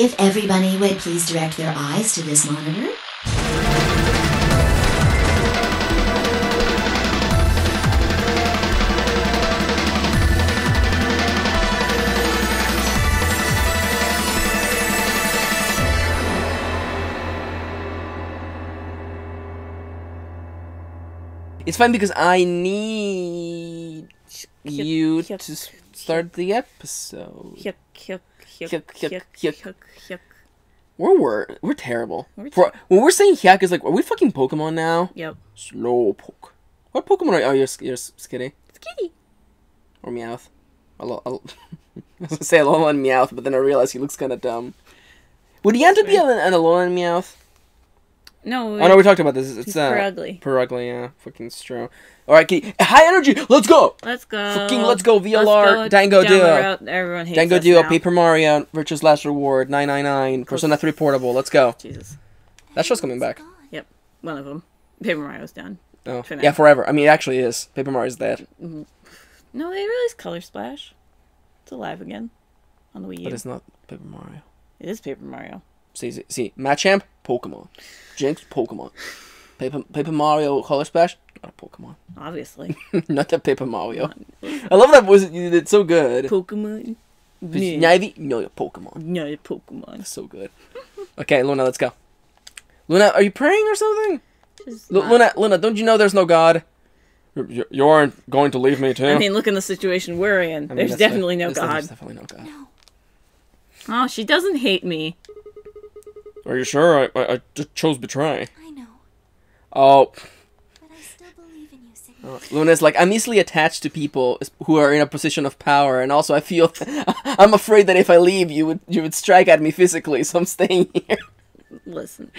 If everybody would please direct their eyes to this monitor. It's fine because I need you to start the episode. We're terrible. When we're saying hyuk, it's like, are we fucking Pokemon now? Yep. Slowpoke. What Pokemon are you? Oh, you're Skitty. Skitty. Or Meowth. I was going to say Alolan Meowth, but then I realized he looks kind of dumb. Would he have to be an Alolan Meowth? No. Oh no, we talked about this. It's Perugly. Perugly, yeah. Fucking Stro. All right, Kitty. High energy. Let's go. Let's go. Fucking let's go. VLR. Dango Duo. Everyone hates Dango Duo. Paper Mario. Virtue's Last Reward. 999. Persona 3 Portable. Let's go. Jesus. That show's coming back. Yep. One of them. Paper Mario's done. Oh. For yeah, forever. I mean, it actually is. Paper Mario's dead. Mm-hmm. No, they released Color Splash. It's alive again on the Wii U. But it's not Paper Mario. It is Paper Mario. See, Machamp, Pokemon. Jinx, Pokemon. Paper Mario, Color Splash, not a Pokemon. Obviously. Not the Paper Mario. I love that voice. You did so good. Pokemon. Nivy, no, you're Pokemon. No, you're Pokemon. That's so good. Okay, Luna, let's go. Luna, are you praying or something? Luna, don't you know there's no God? You aren't going to leave me, too? I mean, look in the situation we're in. I mean, there's definitely no God. There's definitely no God. No. Oh, she doesn't hate me. Are you sure? I just chose betray. I know. Oh. But I still believe in you, Sigma. Luna's like, I'm easily attached to people who are in a position of power, and also I feel I'm afraid that if I leave, you would strike at me physically, so I'm staying here. Listen.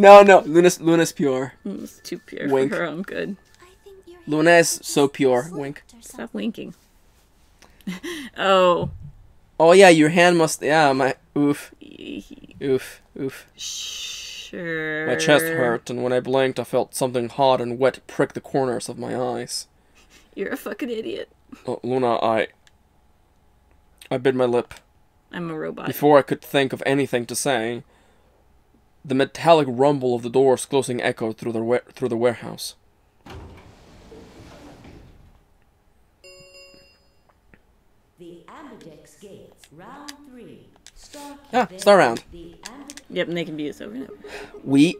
No, Luna's pure. It's too pure Wink. For her own good. I think you're Luna is so pure. Wink. Stop winking. Oh. Oh yeah, your hand must. Yeah, my oof. Sure. My chest hurt, and when I blinked, I felt something hot and wet prick the corners of my eyes. You're a fucking idiot. Luna, I bit my lip. I'm a robot. Before I could think of anything to say, the metallic rumble of the doors closing echoed through the warehouse. Round 3. Star round. Yep, and they can be used over and over.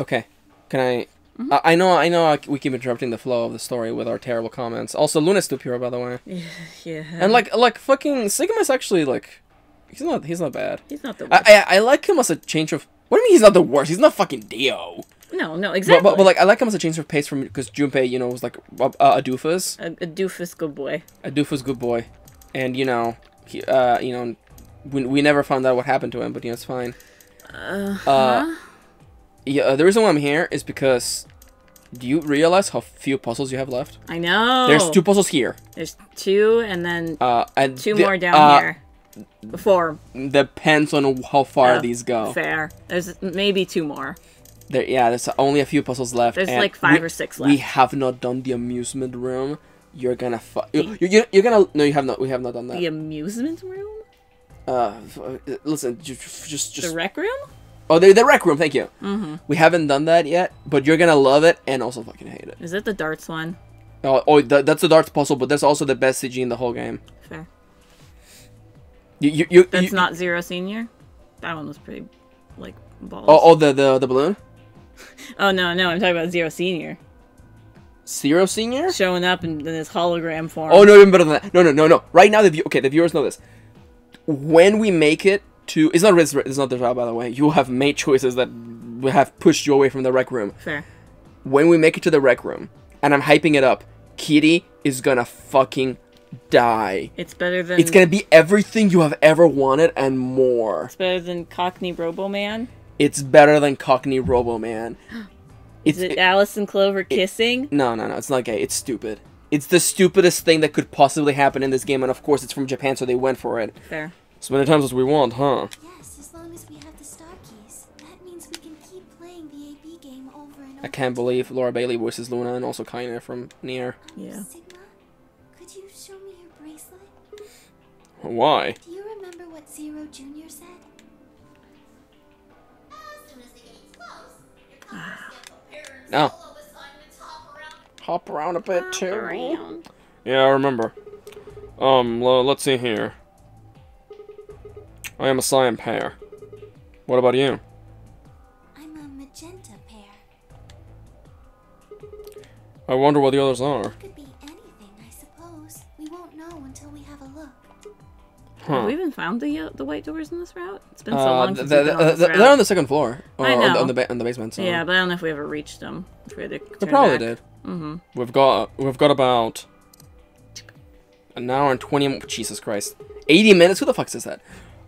Okay. Can I? Mm-hmm. I know, we keep interrupting the flow of the story with our terrible comments. Also, Luna's too pure, by the way. Yeah. And like fucking Sigma's actually like, he's not bad. He's not the worst. I like him as a change of. What do you mean he's not the worst? He's not fucking Dio. No, exactly. But like, I like him as a change of pace from because Junpei, you know, was like a doofus. A doofus good boy. A doofus good boy, and you know. You know, we never found out what happened to him, but you know it's fine. Yeah, the reason why I'm here is because. Do you realize how few puzzles you have left? I know. There's 2 puzzles here. There's 2, and then and 2 more down here. 4. Depends on how far these go. Fair. There's maybe 2 more. There's only a few puzzles left. There's like 5 or 6 left. We have not done the amusement room. You're gonna you're gonna no you have not we have not done that. The amusement room? Listen, just the rec room? Oh, the rec room, thank you. Mm-hmm. We haven't done that yet, but you're gonna love it and also fucking hate it. Is that the darts one? Oh, that's the darts puzzle, but that's also the best CG in the whole game. Fair. That's not Zero Senior? That one was pretty like balls. Oh, the balloon? Oh no, I'm talking about Zero Senior. Zero Senior? Showing up in this hologram form. Oh, no, even better than that. No. Right now, the viewers know this. When we make it to... It's not the job, by the way. You have made choices that have pushed you away from the rec room. Fair. When we make it to the rec room, and I'm hyping it up, Kitty is gonna fucking die. It's better than... It's gonna be everything you have ever wanted and more. It's better than Cockney Roboman? It's better than Cockney Roboman. Is it Alice and Clover kissing? No, it's not gay. It's stupid. It's the stupidest thing that could possibly happen in this game, and of course it's from Japan, so they went for it. Fair. As many times as we want, huh? Yes, as long as we have the star keys. That means we can keep playing the AB game over and over. I can't believe Laura Bailey voices Luna and also Kaina from Nier. Yeah. Sigma, could you show me your bracelet? Why? Do you remember what Zero Jr. said? As soon as it gets close, your parents no. Hop around a bit too. Around. Yeah, I remember. Let's see here. I am a cyan pear. What about you? I'm a magenta pear. I wonder what the others are. It could be anything, I suppose. We won't know until we have a look. Huh. Have we even found the white doors in this route? It's been so long since we've been on this route. They're on the second floor. I know. On the basement. So. Yeah, but I don't know if we ever reached them. If we had to turn back. Did. Mm-hmm. We've got about an hour and 20. Jesus Christ, 80 minutes. Who the fuck says that?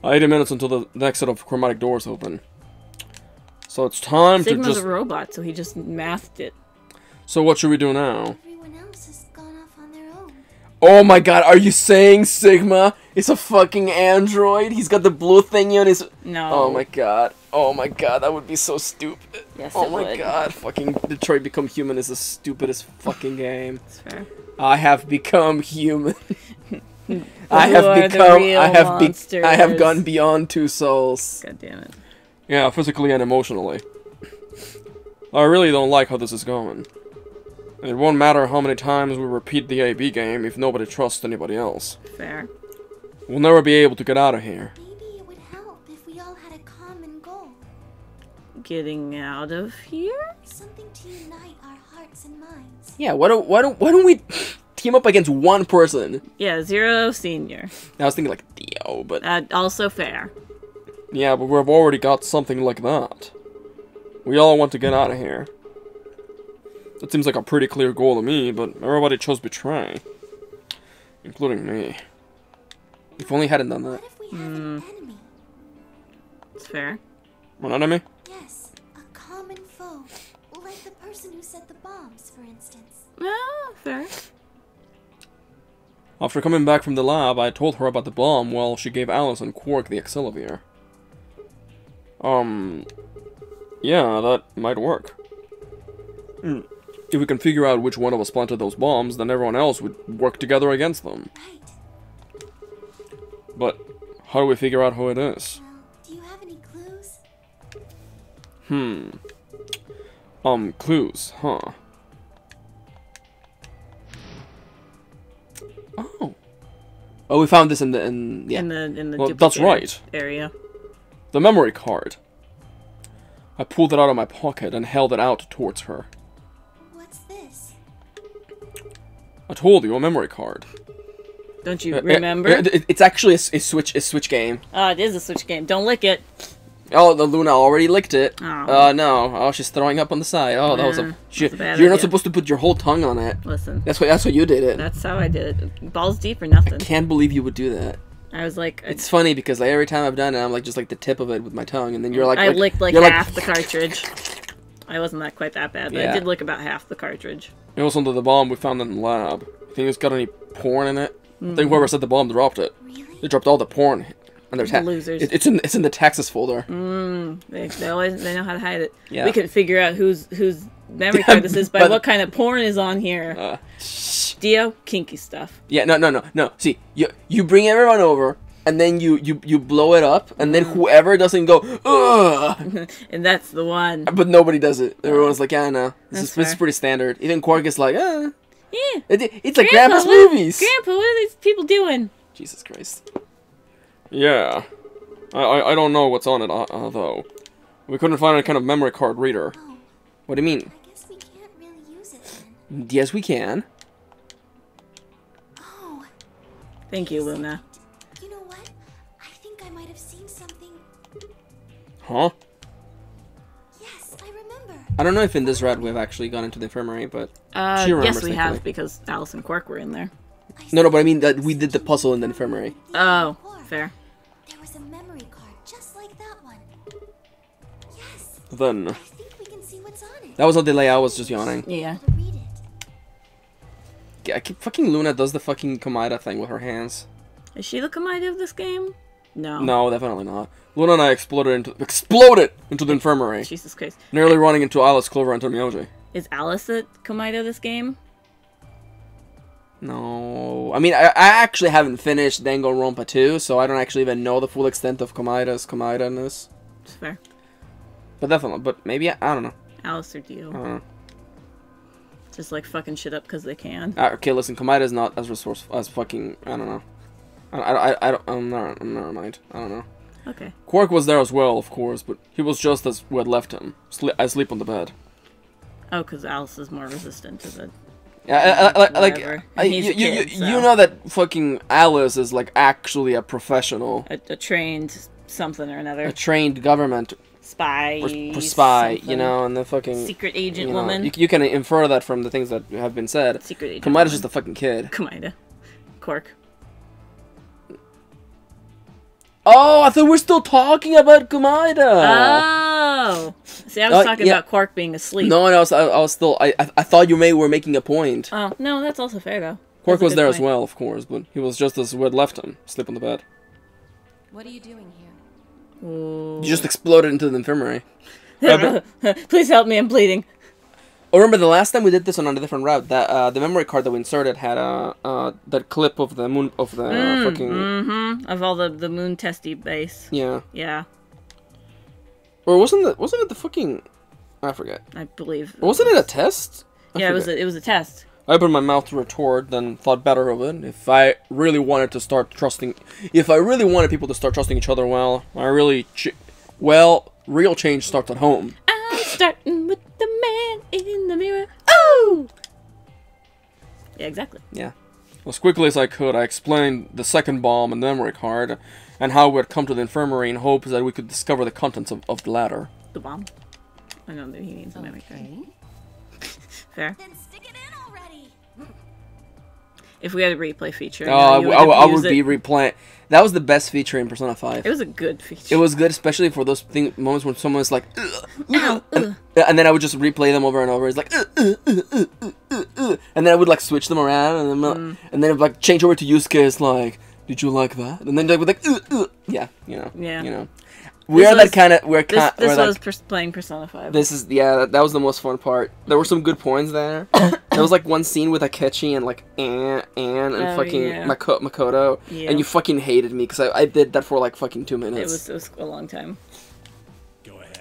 80 minutes until the next set of chromatic doors open. So it's time to just... Sigma's a robot, so he just mathed it. So what should we do now? Everyone else has gone off on their own. Oh my god, are you saying Sigma is a fucking android? He's got the blue thingy on his... No. Oh my god, that would be so stupid. Yes, oh my god, fucking Detroit Become Human is the stupidest fucking game. That's fair. I have become human. I have gone beyond two souls. God damn it. Yeah, physically and emotionally. I really don't like how this is going. It won't matter how many times we repeat the AB game if nobody trusts anybody else. Fair. We'll never be able to get out of here. Maybe it would help if we all had a common goal. Getting out of here? Something to unite our hearts and minds. Yeah, why don't we team up against one person? Yeah, Zero Senior. I was thinking like Dio, but also fair. Yeah, but we've already got something like that. We all want to get out of here. That seems like a pretty clear goal to me, but everybody chose betray, including me. If only I hadn't done that. What if we have an enemy? It's fair. An enemy? Yes, a common foe, like the person who set the bombs, for instance. Ah, fair. After coming back from the lab, I told her about the bomb while she gave Alice and Quark the Excelivir. Yeah, that might work. If we can figure out which one of us planted those bombs, then everyone else would work together against them. Right. But how do we figure out who it is? Do you have any clues? Clues, huh? Oh. Oh, we found this in the that's right area. The memory card. I pulled it out of my pocket and held it out towards her. What's this? I told you, a memory card. Don't you remember? It's actually a Switch game. Oh, it is a Switch game. Don't lick it. Oh, the Luna already licked it. Oh, no. Oh, she's throwing up on the side. Oh, yeah, that was a... You're not supposed to put your whole tongue on it. Listen. That's what you did it. That's how I did it. Balls deep or nothing. I can't believe you would do that. I was like... It's funny because like, every time I've done it, I'm like just like the tip of it with my tongue. And then you're like... I licked like half the cartridge. I wasn't quite that bad, but yeah. I did lick about half the cartridge. It was under the bomb we found in the lab. You think it's got any porn in it? Mm-hmm. I think whoever said the bomb dropped it. Really? They dropped all the porn. And there's losers. It's in the taxes folder. They know how to hide it. Yeah. We can figure out whose memory card this is by what kind of porn is on here. Dio, kinky stuff. Yeah, no. See, you bring everyone over, and then you blow it up, and then whoever doesn't go, ugh. And that's the one. But nobody does it. Everyone's like, yeah, no, this is pretty standard. Even Quark is like, eh. Yeah. It's like grandpa's movies. Grandpa, what are these people doing? Jesus Christ. Yeah. I don't know what's on it, though. We couldn't find any kind of memory card reader. Oh. What do you mean? I guess we can't really use it then. Yes, we can. Oh. Thank you, Luna. You know what? I think I might have seen something. Huh? Yes, I remember. I don't know if in this route we've actually gone into the infirmary, but... she remembers. Yes, we have, because Alice and Quark were in there. No, but I mean that we did the puzzle in the infirmary. Oh, fair. There was a memory card just like that one. Yes. Then. I think we can see what's on it. That was a delay. I was just yawning. Yeah. Yeah, fucking Luna does the fucking Kamida thing with her hands. Is she the Kamida of this game? No. No, definitely not. Luna and I exploded into the infirmary. Jesus Christ. Nearly running into Alice, Clover, and Tomioji. Is Alice the Kamida of this game? No. I mean, I actually haven't finished Danganronpa 2, so I don't actually even know the full extent of Kamaida's Kamaida-ness. It's fair. But definitely, but maybe, I don't know. Alice or Dio. I don't know. Just like fucking shit up because they can. Okay, listen, Kamaida's not as resourceful as fucking, I don't know. Never mind. I don't know. Okay. Quark was there as well, of course, but he was just as we had left him. I sleep on the bed. Oh, because Alice is more resistant to the... Yeah, you know that fucking Alice is like actually a professional, a trained something or another, a trained government spy, something. You know, and the fucking secret agent woman. You can infer that from the things that have been said. Secret agent. Kamaida's just a fucking kid. Kamaida, Quark. Oh, I thought we're still talking about Kamaida. Oh, see, I was talking about Quark being asleep. No, no, I was still. I thought you were making a point. Oh no, that's also fair though. Quark was there as well, of course, but he was just as we'd left him, asleep on the bed. What are you doing here? Ooh. You just exploded into the infirmary. Please help me! I'm bleeding. Oh, remember the last time we did this on a different route? That the memory card that we inserted had that clip of the moon of the fucking. Of all the moon testy base. Yeah. Yeah. Or wasn't it the fucking? I forget. I believe. Or wasn't it a test? Yeah, it was a test. I opened my mouth to retort, then thought better of it. If I really wanted people to start trusting each other, real change starts at home. I'm starting with the man in the mirror. Oh. Yeah, exactly. Yeah. As quickly as I could, I explained the second bomb and the memory card, and how we had come to the infirmary in hopes that we could discover the contents of the latter. The bomb? I don't know that he needs a memory card. Fair. Then stick it in already. If we had a replay feature, I would be replaying. That was the best feature in Persona 5. It was a good feature. It was good, especially for those moments when someone's like, ow, and then I would just replay them over and over. It's like, and then I would like switch them around, and then I would like change over to Yusuke. It's like, did you like that? And then they would like, yeah, you know, We're that kind of. This was playing Persona 5. This is that was the most fun part. There were some good points there. There was like one scene with Akechi and like and fucking Makoto, and you fucking hated me because I did that for like fucking 2 minutes. It was a long time. Go ahead.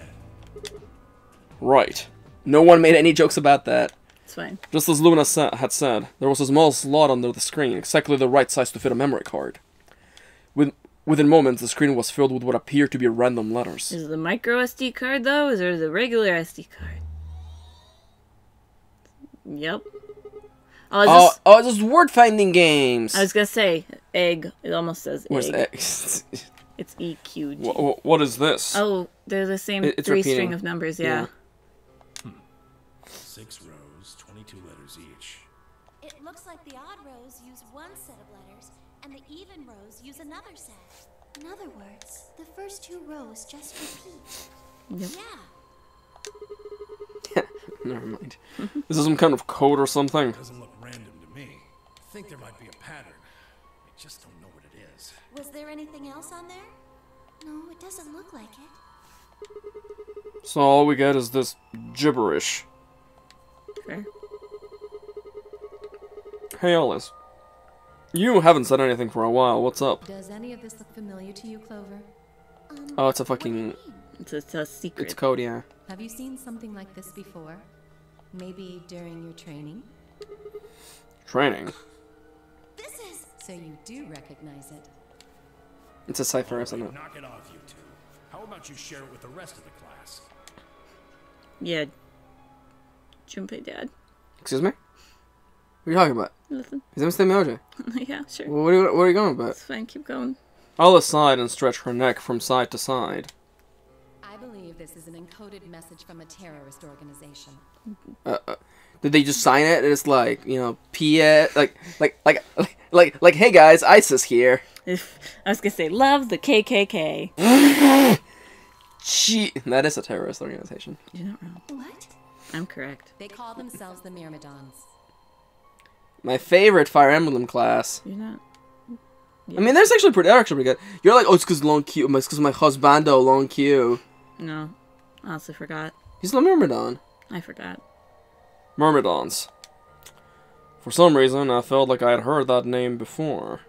Right. No one made any jokes about that. It's fine. Just as Luna had said, there was a small slot under the screen, exactly the right size to fit a memory card. Within moments, the screen was filled with what appeared to be random letters. Is it the micro SD card, though? Is there the regular SD card? Yep. Oh, it's just word-finding games! I was gonna say, egg. It almost says egg. Where's egg? It's EQG. What is this? Oh, they're the same three-string of numbers, yeah. 6 rows, 22 letters each. It looks like the odd rows use one set of letters, and the even rows use another set. In other words, the first 2 rows just repeat. Yep. Yeah. Never mind. This is some kind of code or something. It doesn't look random to me. I think there might be a pattern. I just don't know what it is. Was there anything else on there? No, it doesn't look like it. So all we get is this gibberish. Fair. Hey, Alice. You haven't said anything for a while. What's up? Does any of this look familiar to you, Clover? Oh, it's a fucking... It's a secret. It's code, yeah. Have you seen something like this before? Maybe during your training? Training? This is... So you do recognize it. It's a cipher, isn't it? Knock it off, you two. How about you share it with the rest of the class? Yeah. Junpei Dad. Excuse me? What are you talking about? Nothing. Is that Mr. Miyoji? Yeah, sure. Well, what are you going about? It's fine, keep going. Alice sighed and stretched her neck from side to side. I believe this is an encoded message from a terrorist organization. Did they just sign it? It's like, you know, P.S. Like, hey guys, ISIS here. I was gonna say, love the KKK. That is a terrorist organization. You're not wrong. What? I'm correct. They call themselves the Myrmidons. My favorite Fire Emblem class. You're not. Yeah. I mean, they're actually pretty good. You're like, oh, it's because long queue. It's because my husbando long queue. No, I honestly forgot. He's the Myrmidon. I forgot. Myrmidons. For some reason, I felt like I had heard that name before.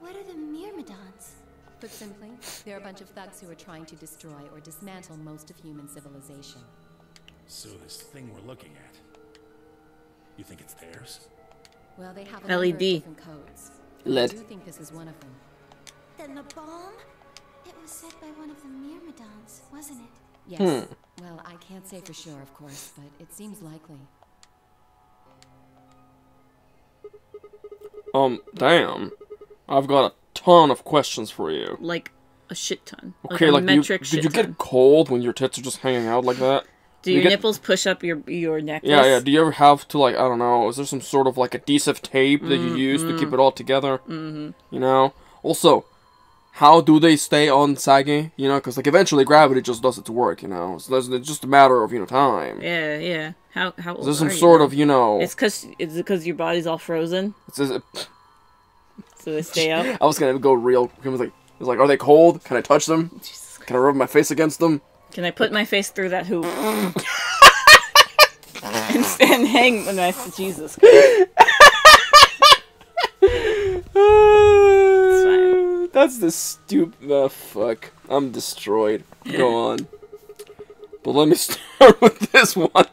What are the Myrmidons? Put simply, they're a bunch of thugs who are trying to destroy or dismantle most of human civilization. So this thing we're looking at, you think it's theirs? Well, they have a number of different codes. I do think this is one of them. Then the bomb? It was said by one of the Myrmidons, wasn't it? Yes. Well, I can't say for sure, of course, but it seems likely. Damn. I've got a ton of questions for you. Like a shit ton. Okay, like, did you get cold when your tits are just hanging out like that? Do your nipples push up your necklace? Yeah, yeah. Do you ever have to, like, I don't know, is there some sort of, like, adhesive tape that you use to keep it all together? You know? Also, how do they stay on sagging? You know, because, like, eventually gravity just does its work, you know? So it's just a matter of, you know, time. Yeah, yeah. How old there's some sort of, you know... It's because your body's all frozen? It's just... So they stay up? I was gonna go real... It was like, are they cold? Can I touch them? Jesus. Can I rub my face against them? Can I put my face through that hoop? and hang when I say Jesus Christ. It's fine. That's the stupid... Oh, fuck. I'm destroyed. Go on. But let me start with this one.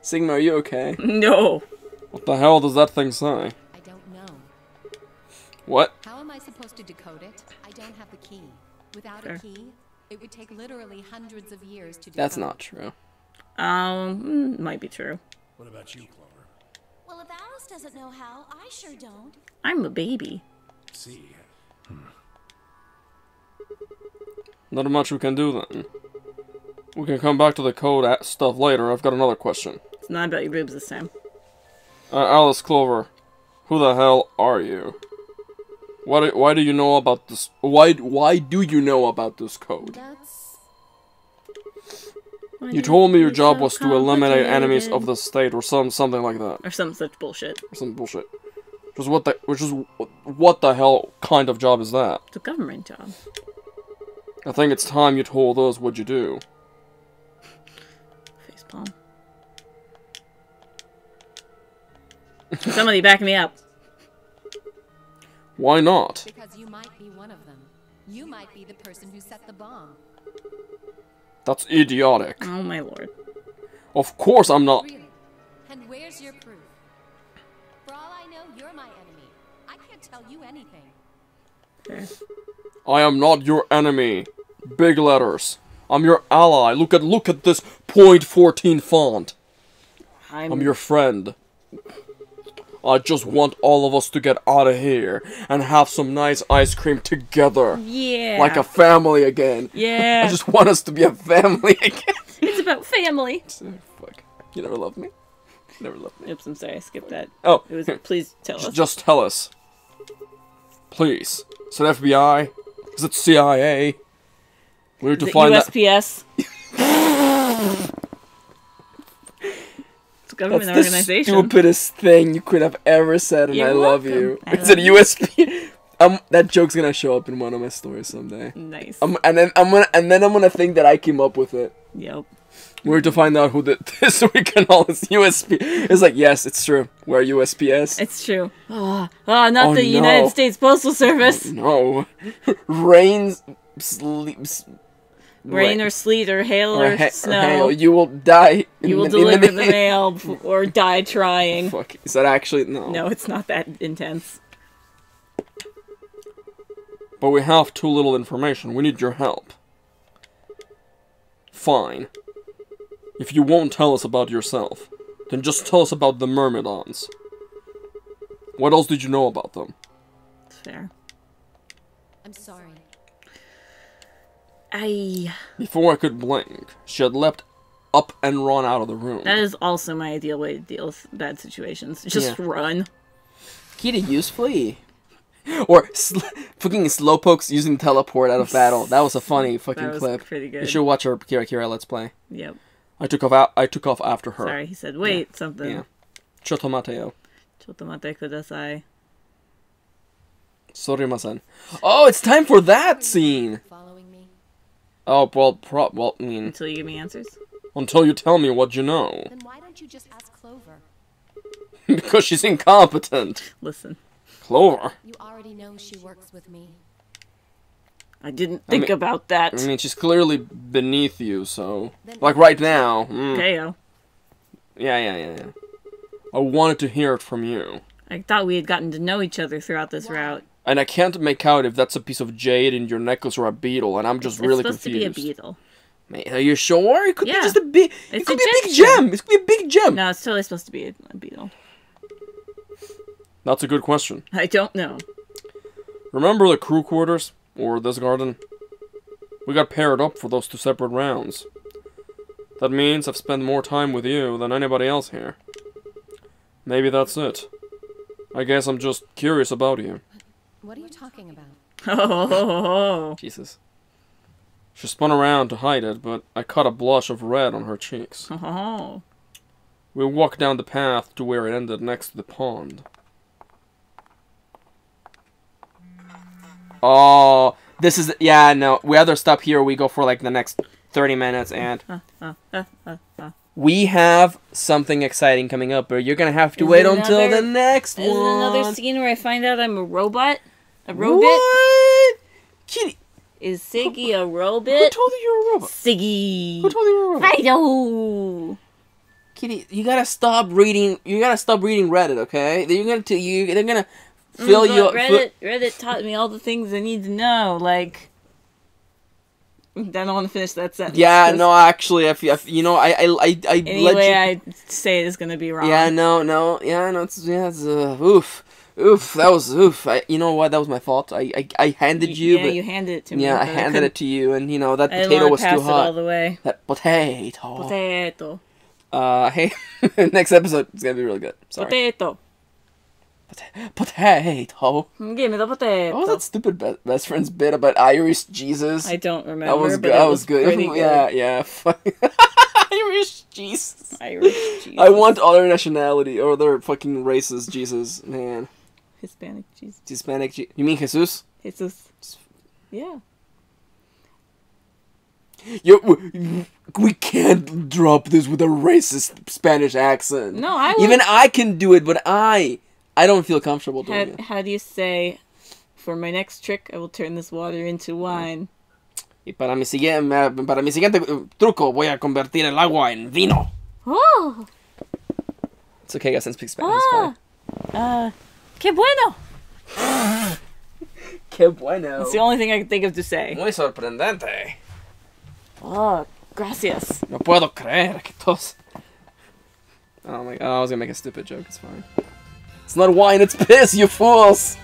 Sigma, are you okay? No. What the hell does that thing say? I don't know. What? How am I supposed to decode it? I don't have the key. Without a key... It would take literally hundreds of years to do that. That's not true. Might be true. What about you, Clover? Well, if Alice doesn't know how, I sure don't. I'm a baby. See. Not much we can do then. We can come back to the code stuff later. I've got another question. It's not about your boobs this time. Alice Clover, who the hell are you? Why do you know about this? Why do you know about this code? You told me your job was to eliminate enemies of the state, or something like that, or some such bullshit. Or some bullshit. What the hell kind of job is that? It's a government job. I think it's time you told us what you do. Facepalm. Somebody back me up. Why not? Because you might be one of them. You might be the person who set the bomb. That's idiotic. Oh my lord. Of course I'm not. Really? And where's your proof? For all I know, you're my enemy. I can't tell you anything. Okay. I am not your enemy. Big letters. I'm your ally. Look at this .14 font. I'm your friend. I just want all of us to get out of here and have some nice ice cream together. Yeah. Like a family again. Yeah. I just want us to be a family again. It's about family. Fuck. You never loved me? You never loved me. Oops, I'm sorry. I skipped that. Oh. It was, please tell us. Just tell us. Please. Is it FBI? Is it CIA? We need to find out. USPS? Government That's organization. The stupidest thing you could have ever said, and I love you. It's an USP. That joke's gonna show up in one of my stories someday. Nice. And then I'm gonna think that I came up with it. Yep. We're to find out who did this week and all this USP. It's like, yes, it's true. We're USPS. It's true. Oh, not the United States Postal Service. Oh, no. Rain sleeps. Rain or sleet or hail or snow. Or hail. You will die. You will deliver the mail or die trying. Fuck. Is that actually... No. No, it's not that intense. But we have too little information. We need your help. Fine. If you won't tell us about yourself, then just tell us about the Myrmidons. What else did you know about them? Fair. I'm sorry. Before I could blink, she had leapt up and run out of the room. That is also my ideal way to deal with bad situations. Just run. Get a use flee. Or fucking slowpokes using teleport out of battle. That was a funny fucking clip. Pretty good. You should watch our Kira Let's Play. Yep. I took off after her. Sorry, he said wait something. Yeah. Chotomateo. Chotomate kudasai. Sorimasen. Oh, it's time for that scene. Oh, well, I mean... Until you give me answers? Until you tell me what you know. Then why don't you just ask Clover? because she's incompetent. Listen. Clover. You already know she works with me. I didn't think about that. I mean, she's clearly beneath you, so... Like, right now. Mm. Yeah. I wanted to hear it from you. I thought we had gotten to know each other throughout this route. And I can't make out if that's a piece of jade in your necklace or a beetle, and I'm just really confused. It's supposed to be a beetle. Mate, are you sure? It could be just a beetle. It could be a big gem. It could be a big gem. No, it's totally supposed to be a beetle. That's a good question. I don't know. Remember the crew quarters? Or this garden? We got paired up for those two separate rounds. That means I've spent more time with you than anybody else here. Maybe that's it. I guess I'm just curious about you. What are you talking about? Oh, Jesus. She spun around to hide it, but I caught a blush of red on her cheeks. Oh. We walked down the path to where it ended next to the pond. Oh, this is... Yeah, no. We either stop here or we go for, like, the next 30 minutes, and... We have something exciting coming up, but you're going to have to wait until the next one. Is another scene where I find out I'm a robot? A robot? What? Kitty. Is Siggy a robot? Who told you you're a robot? Siggy. Who told you you're a robot? I know. Kitty, you gotta stop reading... You gotta stop reading Reddit, okay? They're gonna... They're gonna... Reddit taught me all the things I need to know, like... I don't want to finish that sentence. Yeah, no, actually, I say it's gonna be wrong. Yeah, oof, you know what, that was my fault. I handed you... Yeah, you handed it to me. Yeah, I handed it to you, and, you know, that potato was too hot. I didn't want to pass it all the way. That potato. Potato. Hey, next episode, it's gonna be really good. Sorry. Potato. Potato. Give me the potato. What was that stupid best friend's bit about Irish Jesus? I don't remember. That was good. That was good. Yeah. Irish Jesus. Irish Jesus. I want other nationality or other fucking races. Jesus, man. Hispanic Jesus. Hispanic Jesus. You mean Jesus? Jesus. Yeah. We can't drop this with a racist Spanish accent. No, I. Even I can do it, but I don't feel comfortable doing it. How do you say, for my next trick, I will turn this water into wine? Y para mi siguiente truco, voy a convertir el agua en vino. Oh. It's okay, guys. I speak Spanish. Ah. It's fine. Qué bueno. Qué bueno. It's the only thing I can think of to say. Muy sorprendente. Oh, gracias. No puedo creer que todos... Oh my God, I was gonna make a stupid joke. It's fine. It's not wine, it's piss, you fools!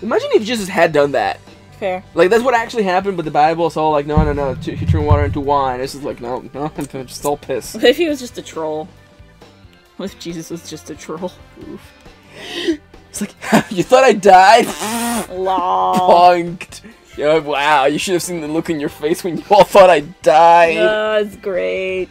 Imagine if Jesus had done that. Fair. Like, that's what actually happened, but the Bible is all like, no, he turned water into wine. It's just like, no, it's just all piss. What if he was just a troll? What if Jesus was just a troll? Oof. It's like, you thought I died? Lol. Punked. Yo, wow, you should have seen the look in your face when you all thought I died. Oh, it's great.